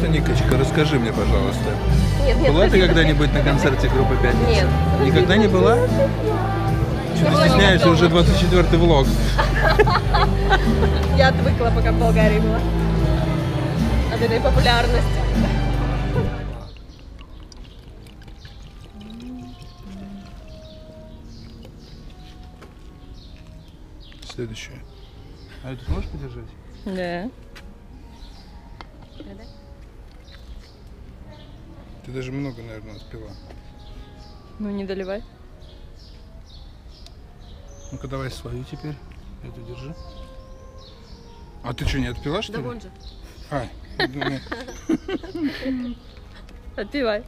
что, Никочка, расскажи мне, пожалуйста, была ты когда-нибудь на концерте группы «Пятница»? Нет. Никогда не была? Чего ты стесняешься? Уже 24-й влог. Я отвыкла, пока в Болгарии была. От этой популярности. Следующее. А это сможешь подержать? Да. Ты даже много, наверное, отпила. Ну, не доливай. Ну-ка, давай свою теперь. Эту держи. А ты что, не отпила, что ли? Да вон же. А, думаю. Отпивай.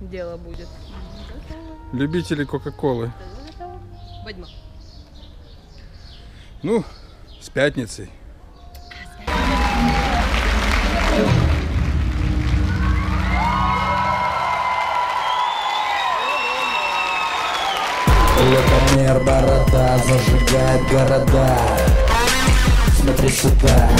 Дело будет. Любители кока-колы. Ну, с пятницей. Любомир Борода зажигает города. Смотри сюда.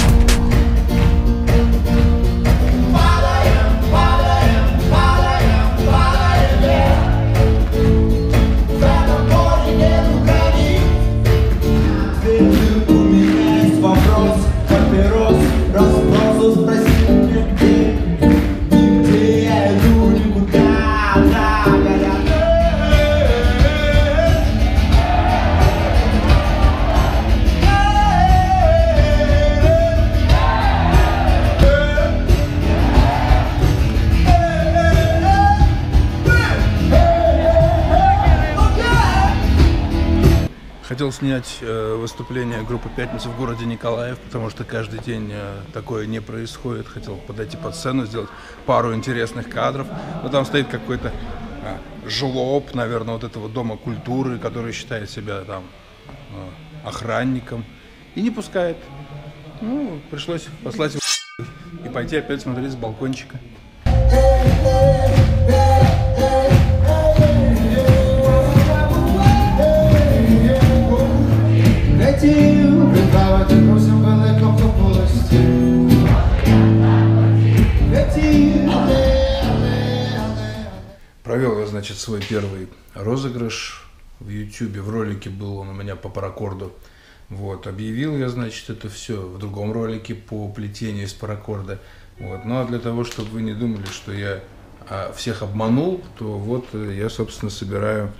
Хотел снять выступление группы «Пятница» в городе Николаев, потому что каждый день такое не происходит. Хотел подойти под сцену, сделать пару интересных кадров. Но там стоит какой-то жлоб, наверное, вот этого дома культуры, который считает себя там охранником и не пускает. Ну, пришлось послать его и пойти опять смотреть с балкончика. Провел я, значит, свой первый розыгрыш в YouTube, в ролике был он у меня по паракорду. Вот, объявил я, значит, это все в другом ролике по плетению из паракорда. Вот, ну а для того, чтобы вы не думали, что я всех обманул, то вот я, собственно, собираю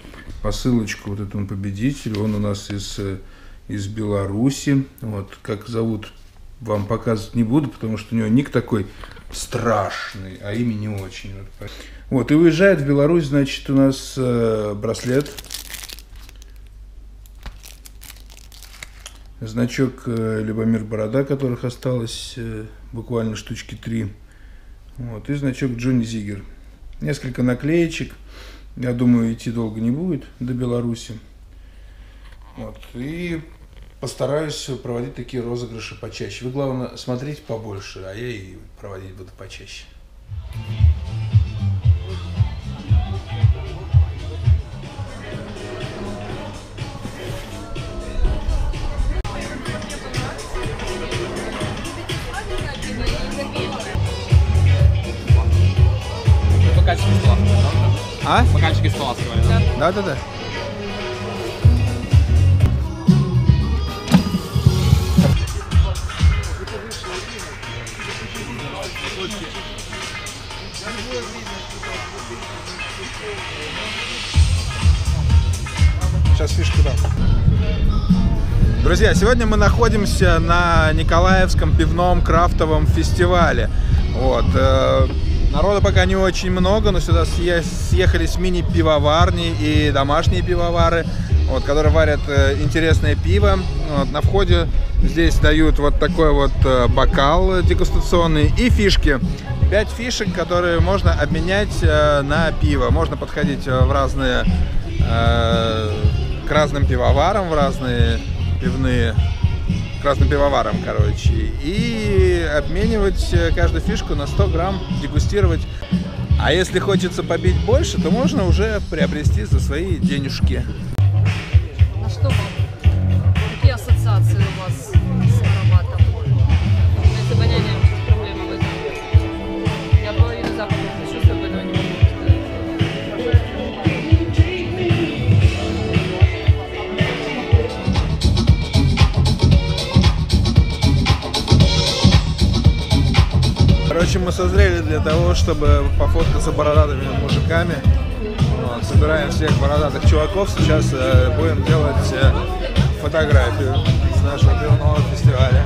посылочку вот этому победителю. Он у нас из Беларуси. Вот, как зовут, вам показывать не буду, потому что у него ник такой страшный, а имя не очень. Вот, и уезжает в Беларусь, значит, у нас браслет. Значок Любомир Борода, которых осталось буквально штучки 3. Вот, и значок Джонни Зигер. Несколько наклеечек. Я думаю, идти долго не будет до Беларуси. Вот, и постараюсь проводить такие розыгрыши почаще. Вы, главное, смотрите побольше, а я и проводить буду почаще. Бокальчик из Паласка, да? А? Бокальчик из Паласка, говорят. Да-да-да. Сейчас фишку дам. Друзья, сегодня мы находимся на Николаевском пивном крафтовом фестивале. Вот. Народа пока не очень много, но сюда съехались мини-пивоварни и домашние пивовары, вот, которые варят интересное пиво. Вот, на входе здесь дают вот такой вот бокал дегустационный и фишки. 5 фишек, которые можно обменять на пиво. Можно подходить в разные, к разным пивоварам, в разные пивные, к разным пивоварам, короче, и обменивать каждую фишку на 100 грамм, дегустировать. А если хочется побить больше, то можно уже приобрести за свои денежки. Ну что, какие ассоциации у вас? Короче, мы созрели для того, чтобы пофоткаться бородатыми мужиками. Вот, собираем всех бородатых чуваков. Сейчас будем делать фотографию с нашего пивного фестиваля.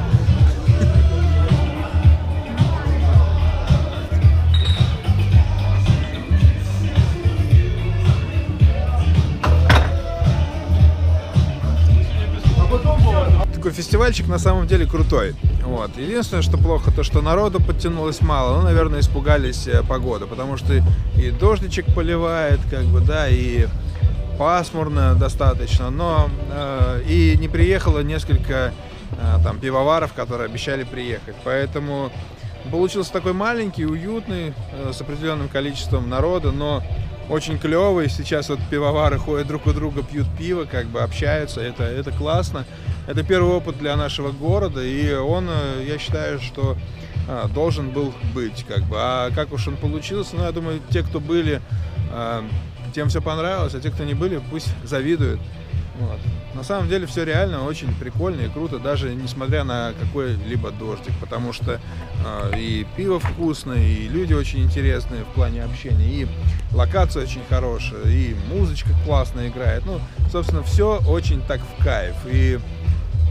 Такой фестивальчик на самом деле крутой. Вот. Единственное, что плохо, то что народу подтянулось мало. Ну, наверное, испугались погоды, потому что и дождичек поливает, как бы, да, и пасмурно достаточно. Но и не приехало несколько там пивоваров, которые обещали приехать. Поэтому получился такой маленький, уютный, с определенным количеством народа, но очень клевый. Сейчас вот пивовары ходят друг у друга, пьют пиво, как бы общаются. Это классно. Это первый опыт для нашего города, и он, я считаю, что должен был быть, как бы. А как уж он получился, ну, я думаю, те, кто были, тем все понравилось, а те, кто не были, пусть завидуют. Вот. На самом деле все реально очень прикольно и круто, даже несмотря на какой-либо дождик, потому что и пиво вкусное, и люди очень интересные в плане общения, и локация очень хорошая, и музычка классно играет. Ну, собственно, все очень так в кайф. И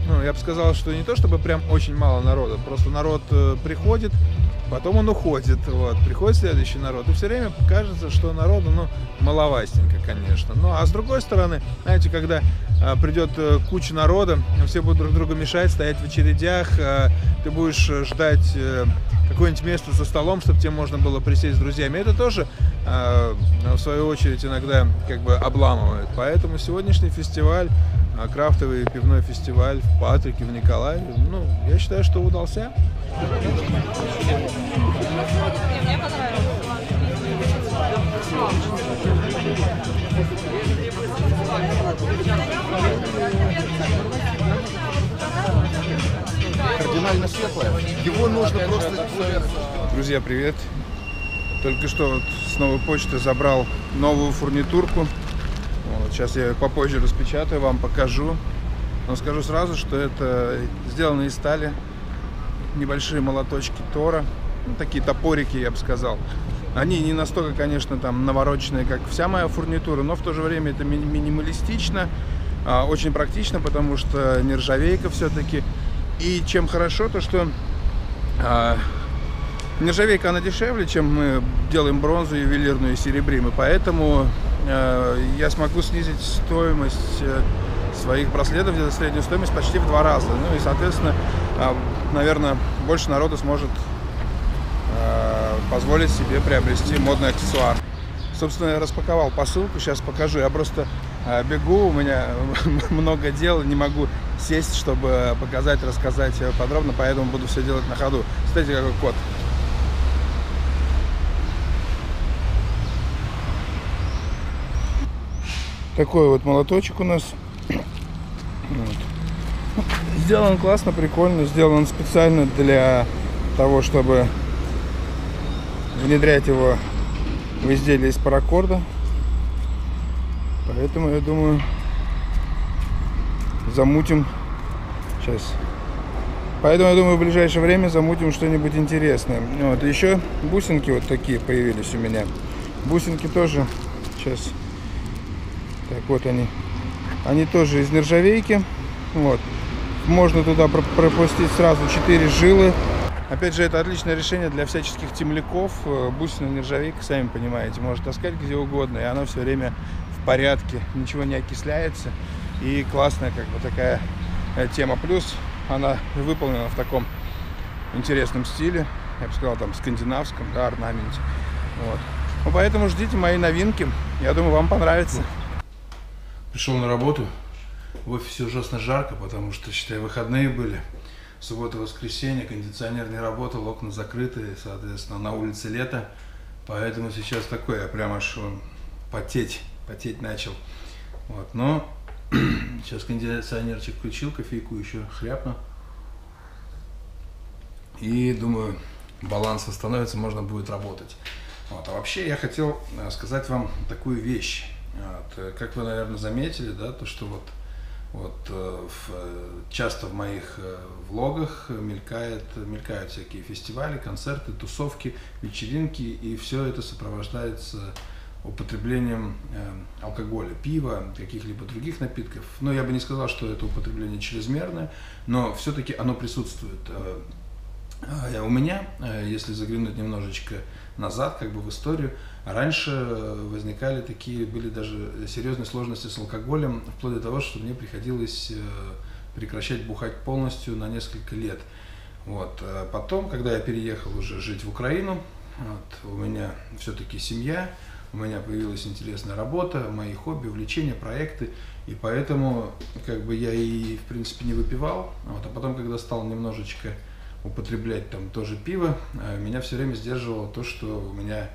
ну, я бы сказал, что не то чтобы прям очень мало народа, просто народ приходит, потом он уходит, вот, приходит следующий народ, и все время кажется, что народу, ну, маловастенько, конечно. Ну, а с другой стороны, знаете, когда придет куча народа, все будут друг другу мешать, стоять в очередях, ты будешь ждать какое-нибудь место за столом, чтобы тебе можно было присесть с друзьями, это тоже, в свою очередь, иногда, как бы, обламывает. Поэтому сегодняшний фестиваль, крафтовый пивной фестиваль в Патрике, в Николаеве, ну, я считаю, что удался. Мне понравилось. Кардинально светлое. Его нужно просто... Друзья, привет. Только что вот с новой почты забрал новую фурнитурку. Вот, сейчас я ее попозже распечатаю, вам покажу. Но скажу сразу, что это сделано из стали. Небольшие молоточки Тора, ну, такие топорики, я бы сказал. Они не настолько, конечно, там навороченные, как вся моя фурнитура, но в то же время это минималистично, очень практично, потому что нержавейка все-таки. И чем хорошо, то что нержавейка, она дешевле, чем мы делаем бронзу, ювелирную и серебрим, и поэтому я смогу снизить стоимость своих браслетов, где-то среднюю стоимость почти в 2 раза. Ну и, соответственно, наверное, больше народу сможет позволить себе приобрести модный аксессуар. Собственно, я распаковал посылку, сейчас покажу. Я просто бегу, у меня много дел, не могу сесть, чтобы показать, рассказать подробно, поэтому буду все делать на ходу. Смотрите, какой кот. Такой вот молоточек у нас. Вот. Сделан классно, прикольно, сделан специально для того, чтобы внедрять его в изделие из паракорда. Поэтому, я думаю, замутим сейчас. Поэтому, я думаю, в ближайшее время замутим что-нибудь интересное. Вот. Еще бусинки вот такие появились у меня. Бусинки тоже сейчас. Так вот они. Они тоже из нержавейки. Вот. Можно туда пропустить сразу 4 жилы. Опять же, это отличное решение для всяческих темляков. Бусина нержавейка, сами понимаете, может таскать где угодно, и она все время в порядке, ничего не окисляется. И классная, как бы, такая тема. Плюс она выполнена в таком интересном стиле, я бы сказал, там, скандинавском, да, орнаменте. Вот. Ну, поэтому ждите мои новинки, я думаю, вам понравится. Пришел на работу. В офисе ужасно жарко, потому что, считай, выходные были. Суббота, воскресенье, кондиционер не работал, окна закрыты, соответственно, на улице лето. Поэтому сейчас такое, я прям аж потеть начал. Вот, но сейчас кондиционерчик включил, кофейку еще хряпну. И, думаю, баланс восстановится, можно будет работать. Вот, а вообще я хотел сказать вам такую вещь. Вот, как вы, наверное, заметили, да, то, что вот Вот, часто в моих влогах мелькают всякие фестивали, концерты, тусовки, вечеринки, и все это сопровождается употреблением алкоголя, пива, каких-либо других напитков. Но я бы не сказал, что это употребление чрезмерное, но все-таки оно присутствует. У меня, если заглянуть немножечко назад, как бы в историю, раньше возникали такие, были даже серьезные сложности с алкоголем, вплоть до того, что мне приходилось прекращать бухать полностью на несколько лет. Вот. Потом, когда я переехал уже жить в Украину, вот, у меня все-таки семья, у меня появилась интересная работа, мои хобби, увлечения, проекты, и поэтому как бы я и в принципе не выпивал. Вот. А потом, когда стал немножечко употреблять там тоже пиво, меня все время сдерживало то, что у меня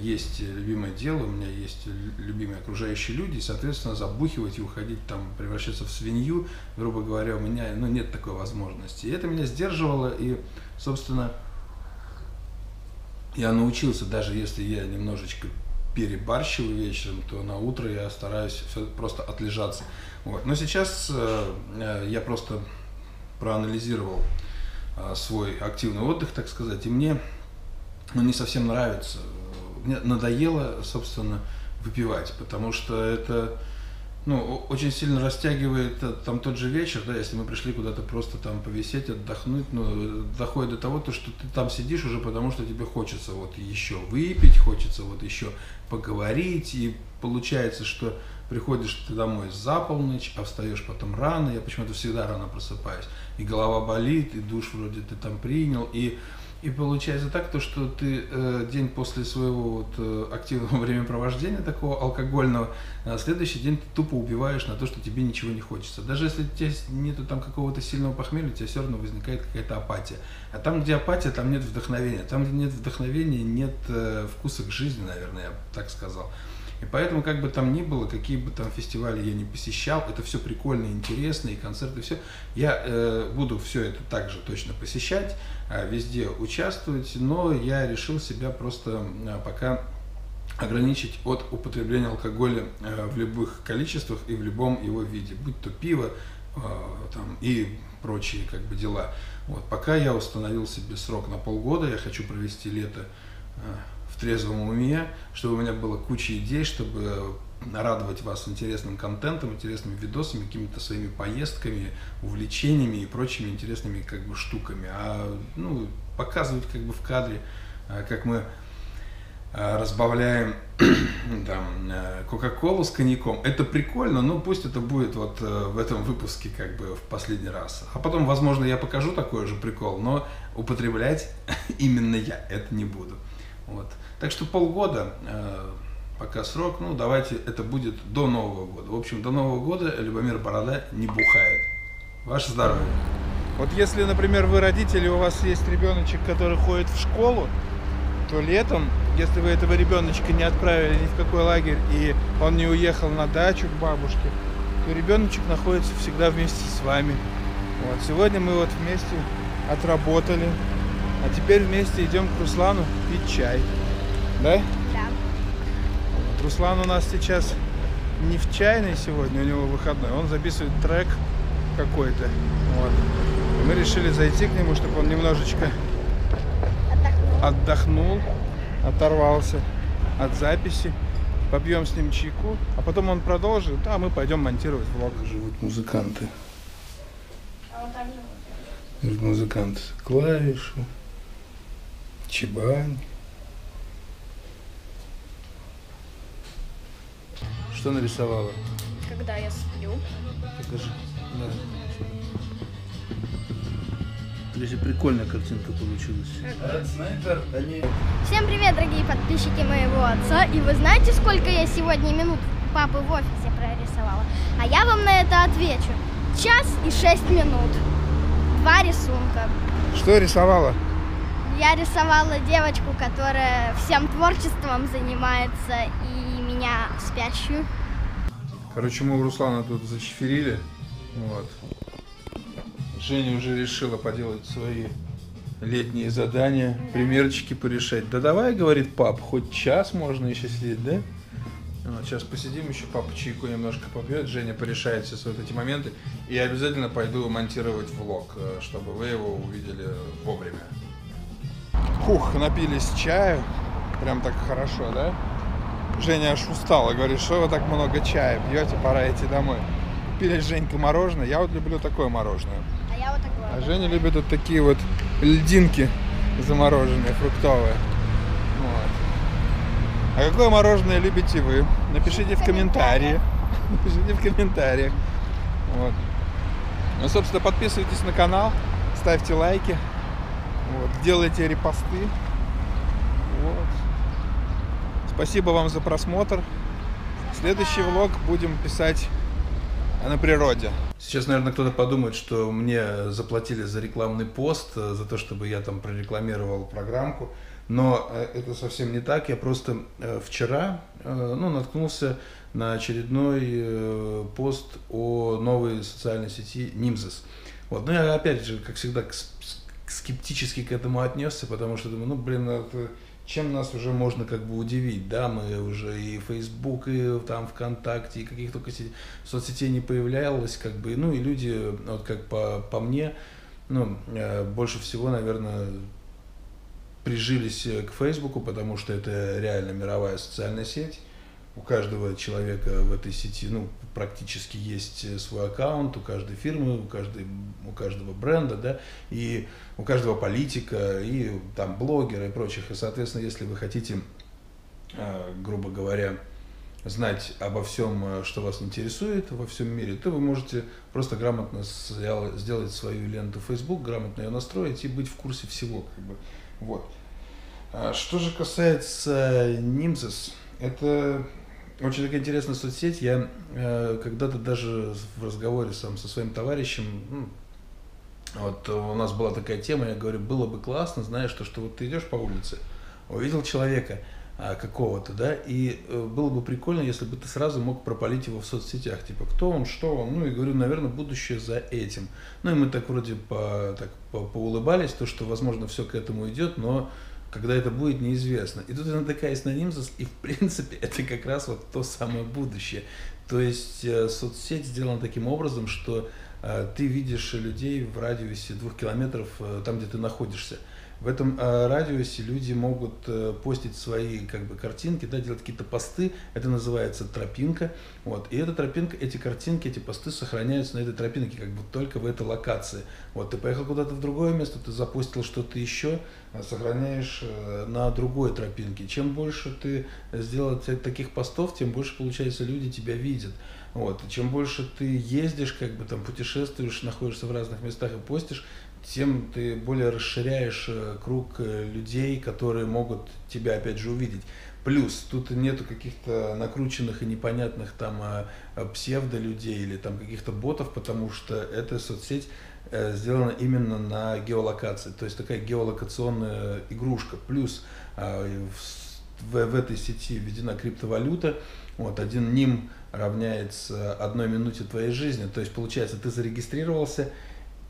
есть любимое дело, у меня есть любимые окружающие люди, и, соответственно, забухивать и уходить, там, превращаться в свинью, грубо говоря, у меня, ну, нет такой возможности. И это меня сдерживало, и, собственно, я научился, даже если я немножечко перебарщиваю вечером, то на утро я стараюсь все просто отлежаться. Вот. Но сейчас я просто проанализировал свой активный отдых, так сказать, и мне, ну, не совсем нравится, мне надоело, собственно, выпивать, потому что это, ну, очень сильно растягивает там тот же вечер, да, если мы пришли куда-то просто там повисеть, отдохнуть, ну, доходит до того, то, что ты там сидишь уже, потому что тебе хочется вот еще выпить, хочется вот еще поговорить, и получается, что приходишь ты домой за полночь, а встаешь потом рано, я почему-то всегда рано просыпаюсь, и голова болит, и душ вроде ты там принял, и получается так, то, что ты день после своего вот активного времяпровождения, такого алкогольного, следующий день ты тупо убиваешь на то, что тебе ничего не хочется. Даже если у тебя нету там какого-то сильного похмелья, у тебя все равно возникает какая-то апатия. А там, где апатия, там нет вдохновения. Там, где нет вдохновения, нет вкуса к жизни, наверное, я так сказал. И поэтому, как бы там ни было, какие бы там фестивали я не посещал, это все прикольно, интересно, и концерты, и все. Я буду все это также точно посещать, везде участвовать, но я решил себя просто пока ограничить от употребления алкоголя в любых количествах и в любом его виде, будь то пиво там, и прочие как бы дела. Вот, пока я установил себе срок на полгода, я хочу провести лето в трезвом уме, чтобы у меня было куча идей, чтобы радовать вас интересным контентом, интересными видосами, какими-то своими поездками, увлечениями и прочими интересными как бы штуками. А, ну, показывать как бы в кадре, как мы разбавляем там кока-колу с коньяком, это прикольно, но пусть это будет вот в этом выпуске как бы в последний раз. А потом, возможно, я покажу такой же прикол, но употреблять именно я это не буду. Вот. Так что полгода, пока срок, ну давайте, это будет до Нового года. В общем, до Нового года Любомир Борода не бухает. Ваше здоровье. Вот если, например, вы родители, у вас есть ребеночек, который ходит в школу, то летом, если вы этого ребеночка не отправили ни в какой лагерь, и он не уехал на дачу к бабушке, то ребеночек находится всегда вместе с вами. Вот. Сегодня мы вот вместе отработали. А теперь вместе идем к Руслану пить чай. Да? Да. Вот, Руслан у нас сейчас не в чайной сегодня, у него выходной. Он записывает трек какой-то. Вот. Мы решили зайти к нему, чтобы он немножечко отдохнул, оторвался от записи. Попьем с ним чайку, а потом он продолжит, а мы пойдем монтировать влог. Живут музыканты. А вот так живут музыканты. Клавишу. Чебань. Что нарисовала? Когда я сплю. Покажи. Да. Здесь прикольная картинка получилась. Всем привет, дорогие подписчики моего отца. И вы знаете, сколько я сегодня минут папы в офисе прорисовала? А я вам на это отвечу. 1 час и 6 минут. 2 рисунка. Что рисовала? Я рисовала девочку, которая всем творчеством занимается, и меня спящую. Короче, мы у Руслана тут зачиферили. Вот. Женя уже решила поделать свои летние задания, да, примерчики порешать. Да давай, говорит пап, хоть час можно еще сидеть, да? сейчас посидим еще, папа чайку немножко попьет, Женя порешает все вот эти моменты. И я обязательно пойду монтировать влог, чтобы вы его увидели вовремя. Хух, напились чаю. Прям так хорошо, да? Женя аж устала, говорит, что вы так много чая пьете, пора идти домой. Пили с Женькой мороженое, я вот люблю такое мороженое. А я вот такое. А Женя любит вот такие вот льдинки замороженные, фруктовые. Вот. А какое мороженое любите вы? Напишите в комментарии. Напишите в комментариях. Вот. Ну, собственно, подписывайтесь на канал, ставьте лайки, вот, делайте репосты. Вот. Спасибо вам за просмотр. Следующий влог будем писать на природе. Сейчас, наверное, кто-то подумает, что мне заплатили за рекламный пост, за то, чтобы я там прорекламировал программку. Но это совсем не так. Я просто вчера наткнулся на очередной пост о новой социальной сети NIMSES. Вот. Ну, я опять же, как всегда, скептически к этому отнесся, потому что думаю, чем нас уже можно как бы удивить, да, мы уже и Facebook, и там ВКонтакте, и каких только соцсетей не появлялось, как бы, ну, и люди, вот как по мне, больше всего, наверное, прижились к Фейсбуку, потому что это реально мировая социальная сеть, у каждого человека в этой сети, практически есть свой аккаунт, у каждой фирмы, у каждого бренда, да, и у каждого политика, и там блогера и прочих. И, соответственно, если вы хотите, грубо говоря, знать обо всем, что вас интересует во всем мире, то вы можете просто грамотно сделать свою ленту Facebook, грамотно ее настроить и быть в курсе всего, как бы. Вот. Что же касается NIMSES, это очень такая интересная соцсеть. Я когда-то даже в разговоре со своим товарищем, вот у нас была такая тема, я говорю, было бы классно, знаешь, что вот ты идешь по улице, увидел человека какого-то, да, и было бы прикольно, если бы ты сразу мог пропалить его в соцсетях, типа, кто он, что он, ну, и говорю, наверное, будущее за этим. Ну, и мы так вроде поулыбались, то, что, возможно, все к этому идет, но когда это будет, неизвестно. И тут я натыкаюсь на NIMSES, и в принципе это как раз вот то самое будущее. То есть соцсеть сделана таким образом, что ты видишь людей в радиусе 2 километров там, где ты находишься. В этом радиусе люди могут постить свои как бы картинки, да, делать какие-то посты. Это называется тропинка. Вот. И эта тропинка, эти картинки, эти посты сохраняются на этой тропинке, как бы только в этой локации. Вот. Ты поехал куда-то в другое место, ты запостил что-то еще, сохраняешь на другой тропинке. Чем больше ты сделал таких постов, тем больше, получается, люди тебя видят. Вот. И чем больше ты ездишь, как бы там путешествуешь, находишься в разных местах и постишь, тем ты более расширяешь круг людей, которые могут тебя опять же увидеть. Плюс тут нету каких-то накрученных и непонятных там псевдолюдей или там каких-то ботов, потому что эта соцсеть сделана именно на геолокации. То есть такая геолокационная игрушка. Плюс в этой сети введена криптовалюта. Вот, 1 ним равняется 1 минуте твоей жизни. То есть получается, ты зарегистрировался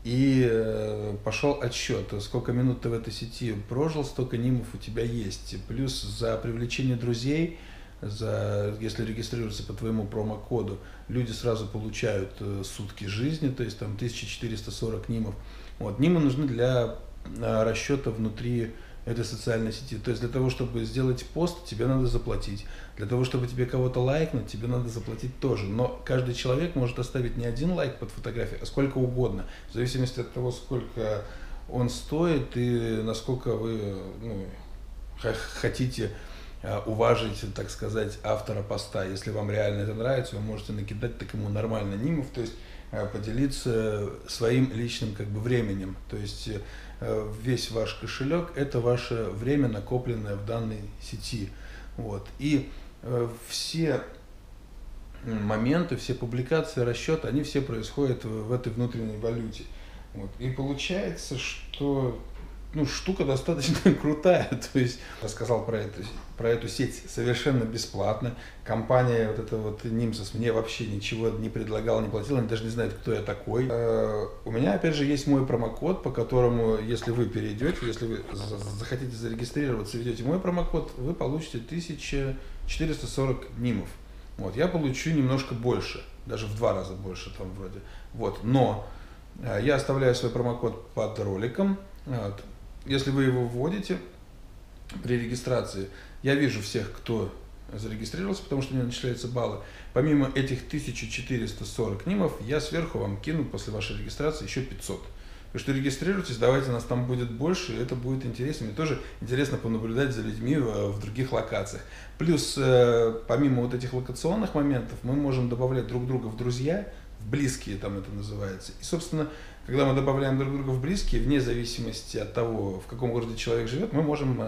и пошел отсчет, сколько минут ты в этой сети прожил, столько нимов у тебя есть. Плюс за привлечение друзей, если регистрируются по твоему промокоду, люди сразу получают сутки жизни, то есть там 1440 нимов. Вот, нимы нужны для расчета внутри этой социальной сети. То есть для того, чтобы сделать пост, тебе надо заплатить. Для того, чтобы тебе кого-то лайкнуть, тебе надо заплатить тоже. Но каждый человек может оставить не 1 лайк под фотографией, а сколько угодно. В зависимости от того, сколько он стоит и насколько вы хотите уважить, так сказать, автора поста. Если вам реально это нравится, вы можете накидать так ему нормально нимов, то есть поделиться своим личным как бы временем. То есть весь ваш кошелек – это ваше время, накопленное в данной сети. Вот. И все моменты, все публикации, расчеты, они все происходят в этой внутренней валюте. Вот. И получается, что штука достаточно крутая. То есть рассказал про эту сеть совершенно бесплатно. Компания NIMSES мне вообще ничего не предлагала, не платила, они даже не знают, кто я такой. У меня опять же есть мой промокод, по которому, если вы перейдете, если вы захотите зарегистрироваться, ведете мой промокод, вы получите 1440 нимов. Вот, я получу немножко больше, даже в 2 раза больше там вроде. Вот, но я оставляю свой промокод под роликом. Вот. Если вы его вводите при регистрации, я вижу всех, кто зарегистрировался, потому что у меня начисляются баллы. Помимо этих 1440 нимов, я сверху вам кину после вашей регистрации еще 500. Вы что, регистрируйтесь, давайте, нас там будет больше, и это будет интересно. Мне тоже интересно понаблюдать за людьми в других локациях. Плюс, помимо вот этих локационных моментов, мы можем добавлять друг друга в друзья, в близкие там это называется. И, собственно, когда мы добавляем друг друга в близкие, вне зависимости от того, в каком городе человек живет, мы можем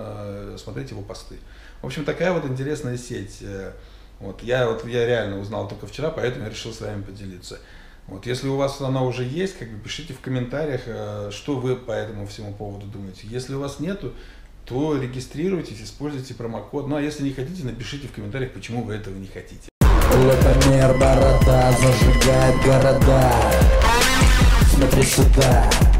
смотреть его посты. В общем, такая вот интересная сеть. Я реально узнал только вчера, поэтому я решил с вами поделиться. Вот, если у вас она уже есть, как бы пишите в комментариях, что вы по этому всему поводу думаете. Если у вас нету, то регистрируйтесь, используйте промокод. Ну а если не хотите, напишите в комментариях, почему вы этого не хотите. Любомир Борода зажигает города. Смотри сюда.